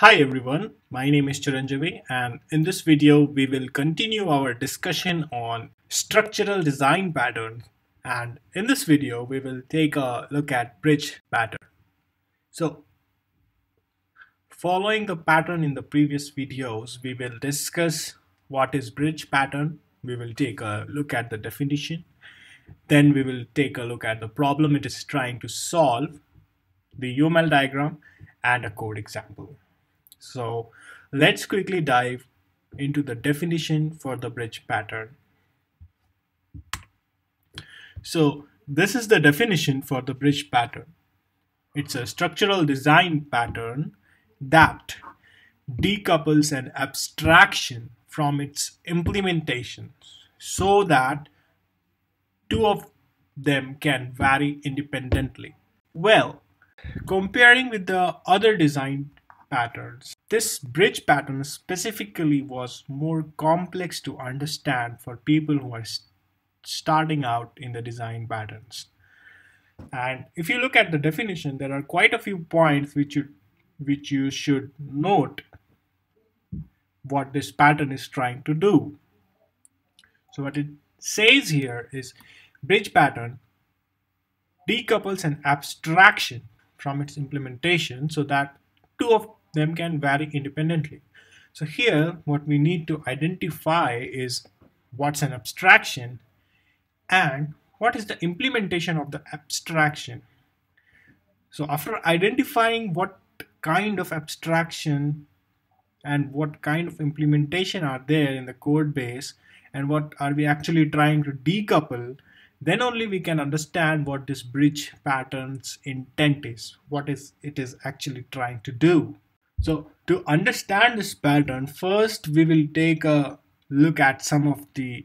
Hi everyone, my name is Chiranjeevi, and in this video we will continue our discussion on structural design pattern, and in this video we will take a look at bridge pattern. So following the pattern in the previous videos, we will discuss what is bridge pattern, we will take a look at the definition, then we will take a look at the problem it is trying to solve, the UML diagram and a code example. So let's quickly dive into the definition for the bridge pattern. So this is the definition for the bridge pattern. It's a structural design pattern that decouples an abstraction from its implementations so that two of them can vary independently. Well, comparing with the other design patterns, this bridge pattern specifically was more complex to understand for people who are starting out in the design patterns. And if you look at the definition, there are quite a few points which you should note what this pattern is trying to do. So what it says here is bridge pattern decouples an abstraction from its implementation so that two of them can vary independently. So here what we need to identify is what's an abstraction and what is the implementation of the abstraction. So after identifying what kind of abstraction and what kind of implementation are there in the code base and what are we actually trying to decouple, then only we can understand what this bridge pattern's intent is, what is it is actually trying to do. So to understand this pattern, first we will take a look at some of the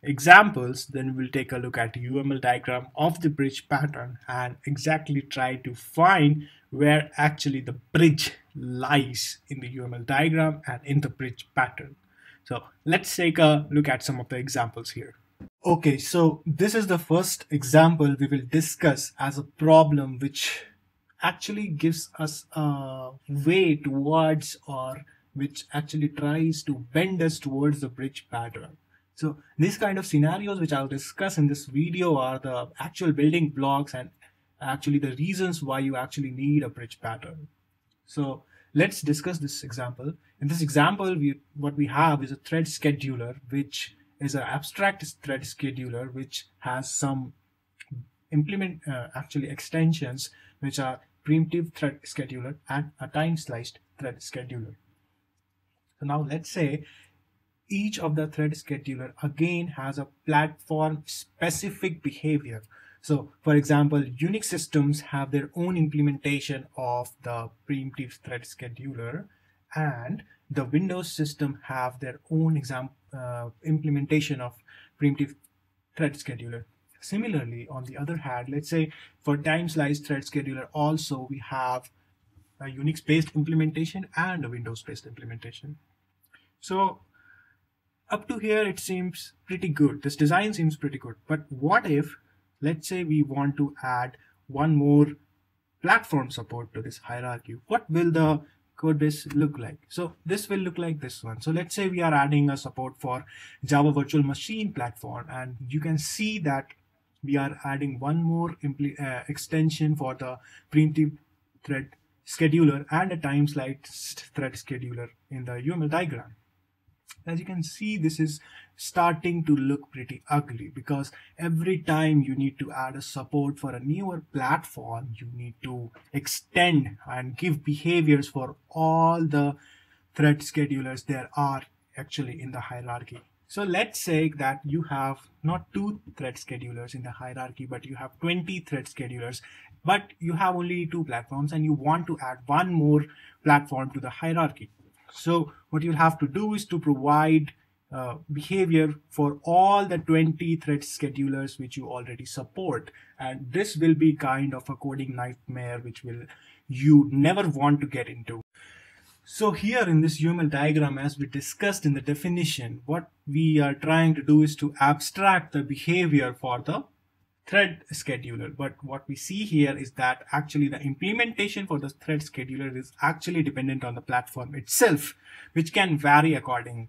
examples, then we'll take a look at the UML diagram of the bridge pattern and exactly try to find where actually the bridge lies in the UML diagram and in the bridge pattern. So let's take a look at some of the examples here. Okay, so this is the first example we will discuss as a problem which actually gives us a way towards, or which actually tries to bend us towards, the bridge pattern. So these kind of scenarios which I'll discuss in this video are the actual building blocks and actually the reasons why you actually need a bridge pattern. So let's discuss this example. In this example, what we have is a thread scheduler, which is an abstract thread scheduler which has some extensions which are preemptive thread scheduler and a time sliced thread scheduler. So now let's say each of the thread scheduler again has a platform specific behavior. So for example, Unix systems have their own implementation of the preemptive thread scheduler, and the Windows system have their own implementation of preemptive thread scheduler. Similarly, on the other hand, let's say for time sliced thread scheduler also we have a Unix based implementation and a Windows based implementation. So up to here it seems pretty good, this design seems pretty good, but what if, let's say, we want to add one more platform support to this hierarchy? What will the code base look like? So this will look like this one. So let's say we are adding a support for Java Virtual Machine platform, and you can see that we are adding one more extension for the preemptive thread scheduler and a time sliced thread scheduler in the UML diagram. As you can see, this is starting to look pretty ugly, because every time you need to add a support for a newer platform, you need to extend and give behaviors for all the thread schedulers there are actually in the hierarchy. So let's say that you have not 2 thread schedulers in the hierarchy, but you have 20 thread schedulers, but you have only 2 platforms and you want to add one more platform to the hierarchy. So what you'll have to do is to provide behavior for all the 20 thread schedulers which you already support, and this will be kind of a coding nightmare which you never want to get into. So here in this UML diagram, as we discussed in the definition, what we are trying to do is to abstract the behavior for the thread scheduler. But what we see here is that actually the implementation for the thread scheduler is actually dependent on the platform itself, which can vary accordingly.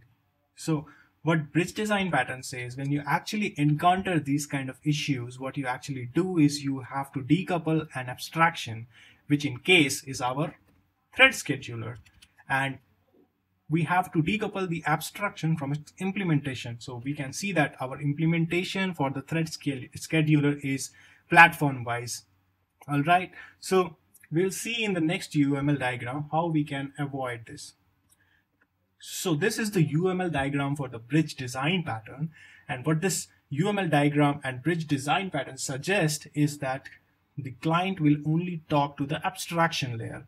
So what bridge design pattern says, when you actually encounter these kind of issues, what you actually do is you have to decouple an abstraction, which in case is our thread scheduler, and we have to decouple the abstraction from its implementation. So we can see that our implementation for the thread scheduler is platform wise. All right. So we'll see in the next UML diagram how we can avoid this. So this is the UML diagram for the bridge design pattern. And what this UML diagram and bridge design pattern suggest is that the client will only talk to the abstraction layer,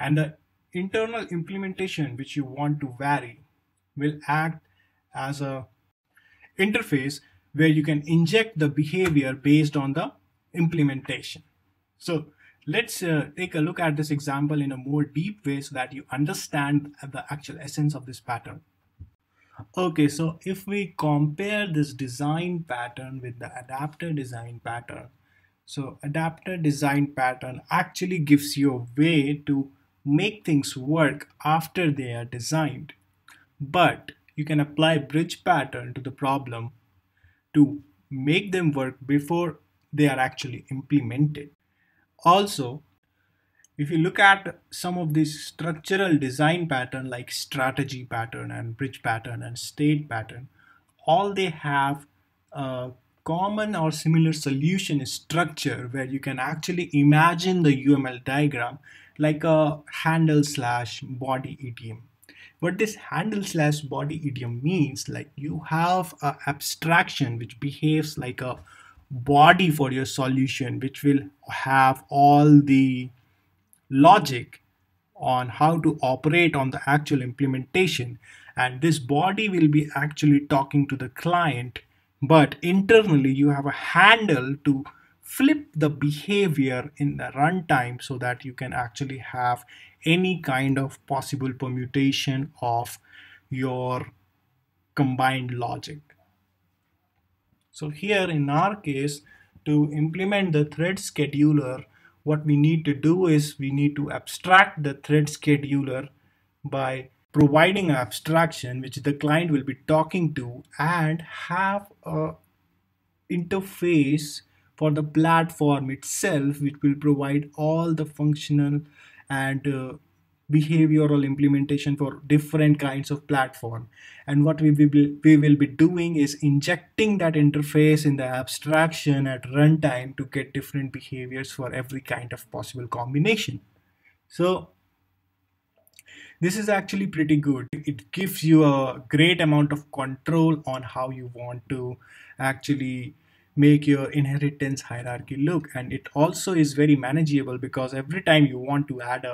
and the internal implementation which you want to vary will act as a interface where you can inject the behavior based on the implementation. So let's take a look at this example in a more deep way so that you understand the actual essence of this pattern. Okay, so if we compare this design pattern with the adapter design pattern, so adapter design pattern actually gives you a way to make things work after they are designed, but you can apply bridge pattern to the problem to make them work before they are actually implemented. Also, if you look at some of these structural design pattern like strategy pattern and bridge pattern and state pattern, all they have a common or similar solution is structure, where you can actually imagine the UML diagram like a handle slash body idiom. What this handle slash body idiom means, like you have an abstraction which behaves like a body for your solution, which will have all the logic on how to operate on the actual implementation. And this body will be actually talking to the client, but internally you have a handle to flip the behavior in the runtime so that you can actually have any kind of possible permutation of your combined logic. So here in our case, to implement the thread scheduler, what we need to do is we need to abstract the thread scheduler by providing an abstraction which the client will be talking to, and have an interface for the platform itself, which will provide all the functional and behavioral implementation for different kinds of platform. And what we will be doing is injecting that interface in the abstraction at runtime to get different behaviors for every kind of possible combination. So this is actually pretty good. It gives you a great amount of control on how you want to actually make your inheritance hierarchy look, and it also is very manageable because every time you want to add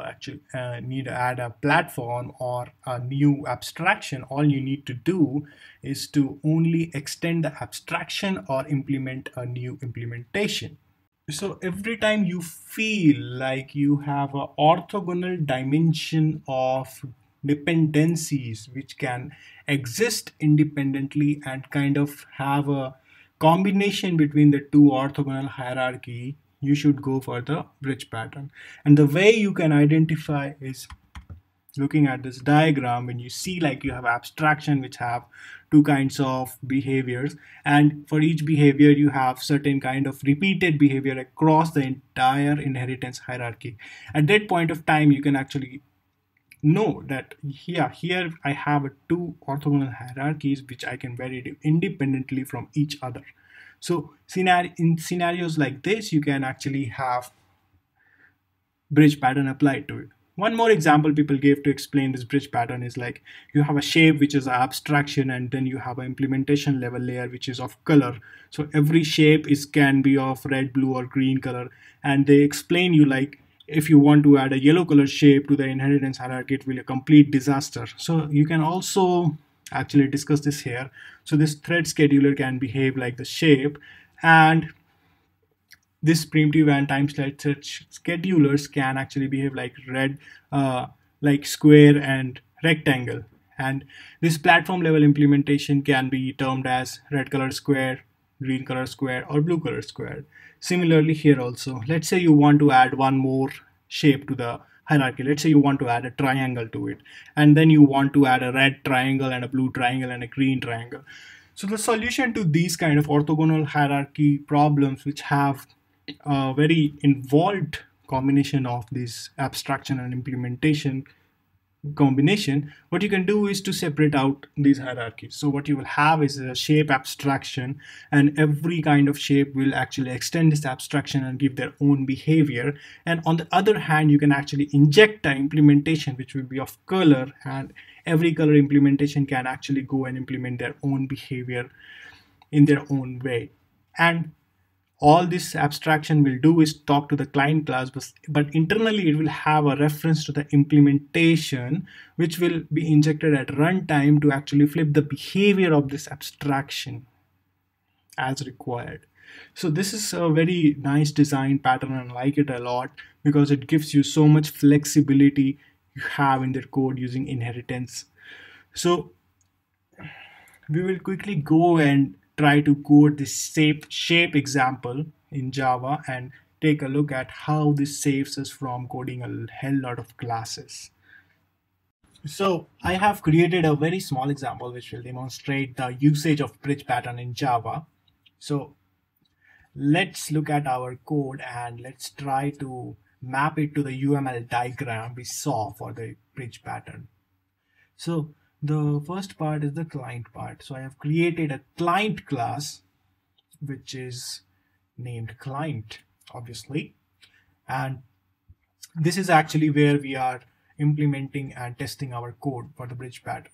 need to add a platform or a new abstraction, all you need to do is to only extend the abstraction or implement a new implementation. So every time you feel like you have an orthogonal dimension of dependencies which can exist independently and kind of have a combination between the two orthogonal hierarchy, you should go for the bridge pattern. And the way you can identify is looking at this diagram, when you see like you have abstraction which have two kinds of behaviors, and for each behavior you have certain kind of repeated behavior across the entire inheritance hierarchy. At that point of time you can actually know that here I have two orthogonal hierarchies which I can vary independently from each other. So in scenarios like this, you can actually have bridge pattern applied to it. One more example people gave to explain this bridge pattern is like you have a shape which is an abstraction, and then you have an implementation level layer which is of color. So every shape can be of red, blue or green color, and they explain you like if you want to add a yellow color shape to the inheritance hierarchy, it will be a complete disaster. So you can also actually discuss this here. So this thread scheduler can behave like the shape, and this primitive and time slice thread schedulers can actually behave like red, like square and rectangle. And this platform level implementation can be termed as red color square, green color square or blue color square. Similarly here also, let's say you want to add one more shape to the hierarchy. Let's say you want to add a triangle to it, and then you want to add a red triangle and a blue triangle and a green triangle. So the solution to these kind of orthogonal hierarchy problems, which have a very involved combination of this abstraction and implementation combination, what you can do is to separate out these hierarchies. So what you will have is a shape abstraction, and every kind of shape will actually extend this abstraction and give their own behavior. And on the other hand, you can actually inject an implementation which will be of color, and every color implementation can actually go and implement their own behavior in their own way. And all this abstraction will do is talk to the client class, but internally it will have a reference to the implementation, which will be injected at runtime to actually flip the behavior of this abstraction as required. So this is a very nice design pattern, and I like it a lot because it gives you so much flexibility you have in the code using inheritance. So we will quickly go and try to code this shape example in Java and take a look at how this saves us from coding a hell lot of classes. So I have created a very small example which will demonstrate the usage of bridge pattern in Java. So let's look at our code and let's try to map it to the UML diagram we saw for the bridge pattern. So the first part is the client part. So I have created a client class, which is named client, obviously. And this is actually where we are implementing and testing our code for the bridge pattern.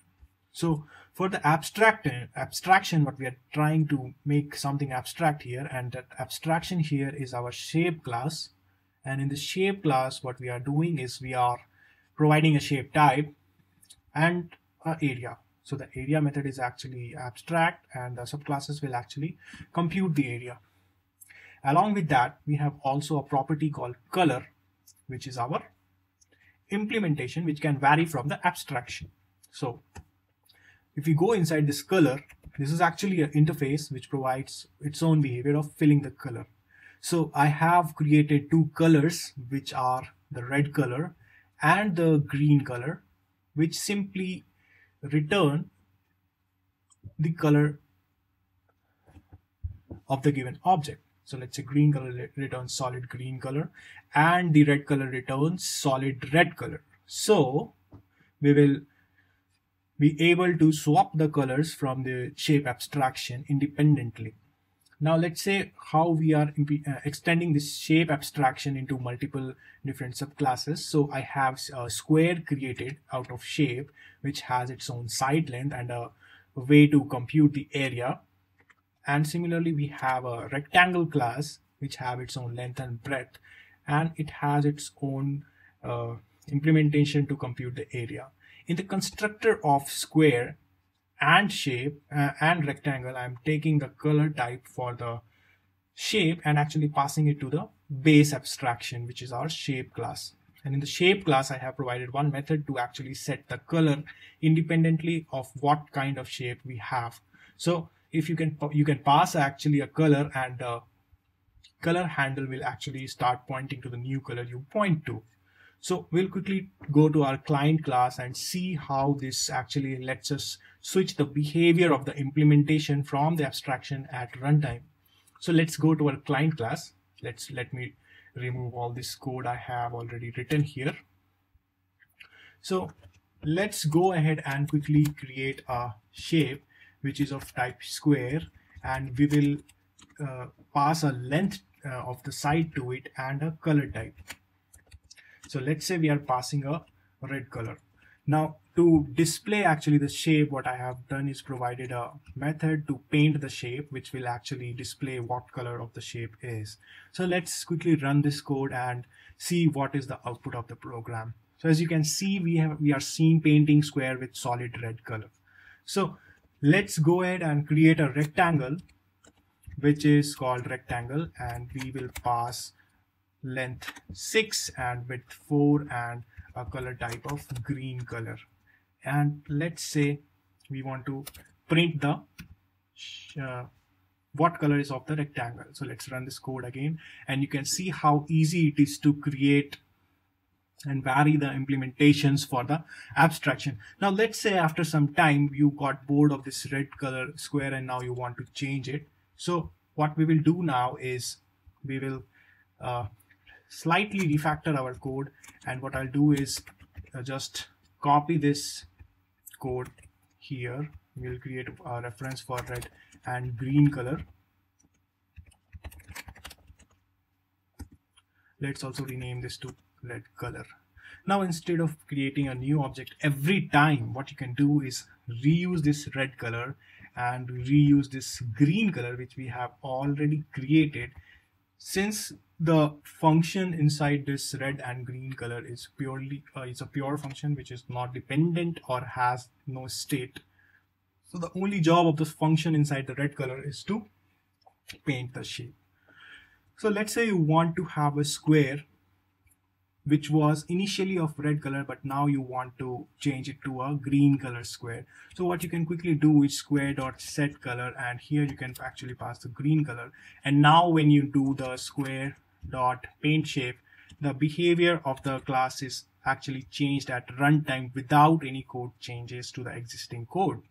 So for the abstraction, what we are trying to make something abstract here, and that abstraction here is our shape class. And in the shape class, what we are doing is we are providing a shape type and area. So the area method is actually abstract, and the subclasses will actually compute the area. Along with that, we have also a property called color, which is our implementation, which can vary from the abstraction. So if we go inside this color, this is actually an interface which provides its own behavior of filling the color. So I have created two colors, which are the red color and the green color, which simply return the color of the given object. So let's say green color returns solid green color and the red color returns solid red color. So we will be able to swap the colors from the shape abstraction independently. Now let's say how we are extending this shape abstraction into multiple different subclasses. So I have a square created out of shape, which has its own side length and a way to compute the area. And similarly, we have a rectangle class, which have its own length and breadth, and it has its own implementation to compute the area. In the constructor of square and shape and rectangle, I'm taking the color type for the shape and actually passing it to the base abstraction, which is our shape class. And in the shape class, I have provided one method to actually set the color independently of what kind of shape we have. So if you can pass actually a color, and the color handle will actually start pointing to the new color you point to. So we'll quickly go to our client class and see how this actually lets us switch the behavior of the implementation from the abstraction at runtime. So let's go to our client class. Let me remove all this code I have already written here. So let's go ahead and quickly create a shape which is of type square, and we will pass a length of the side to it and a color type. So let's say we are passing a red color. Now to display actually the shape, what I have done is provided a method to paint the shape, which will actually display what color of the shape is. So let's quickly run this code and see what is the output of the program. So as you can see, we are seeing painting square with solid red color. So let's go ahead and create a rectangle, which is called rectangle, and we will pass length 6 and width 4 and a color type of green color. And let's say we want to print the what color is of the rectangle. So let's run this code again, and you can see how easy it is to create and vary the implementations for the abstraction. Now let's say after some time you got bored of this red color square and now you want to change it. So what we will do now is we will slightly refactor our code, and what I'll do is just copy this code here. We'll create a reference for red and green color. Let's also rename this to red color. Now instead of creating a new object every time, what you can do is reuse this red color and reuse this green color which we have already created, since the function inside this red and green color is purely it's a pure function which is not dependent or has no state. So the only job of this function inside the red color is to paint the shape. So let's say you want to have a square which was initially of red color, but now you want to change it to a green color square. So what you can quickly do is square.setColor, and here you can actually pass the green color. And now when you do the square.paintShape, the behavior of the class is actually changed at runtime without any code changes to the existing code.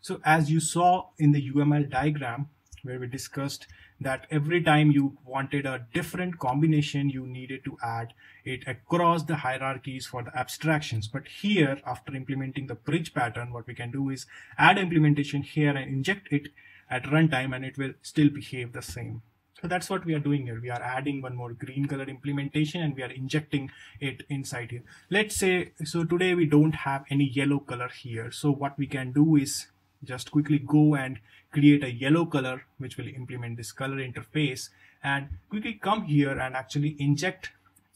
So as you saw in the UML diagram, where we discussed that every time you wanted a different combination, you needed to add it across the hierarchies for the abstractions. But here, after implementing the bridge pattern, what we can do is add implementation here and inject it at runtime, and it will still behave the same. So that's what we are doing here. We are adding one more green color implementation and we are injecting it inside here. Let's say, so today we don't have any yellow color here. So what we can do is just quickly go and create a yellow color which will implement this color interface, and quickly come here and actually inject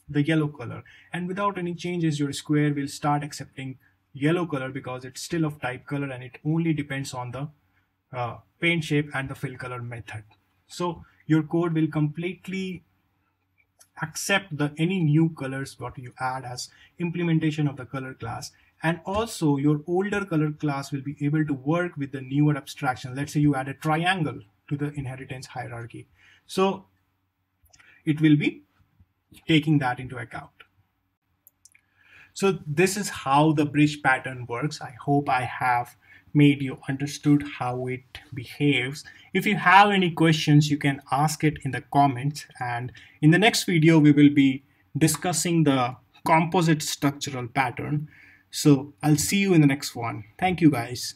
the yellow color, and without any changes your square will start accepting yellow color because it's still of type color and it only depends on the paint shape and the fill color method. So your code will completely accept the any new colors what you add as implementation of the color class. And also your older color class will be able to work with the newer abstraction. Let's say you add a triangle to the inheritance hierarchy. So it will be taking that into account. So this is how the bridge pattern works. I hope I have made you understood how it behaves. If you have any questions, you can ask it in the comments. And in the next video, we will be discussing the composite structural pattern. So I'll see you in the next one. Thank you guys.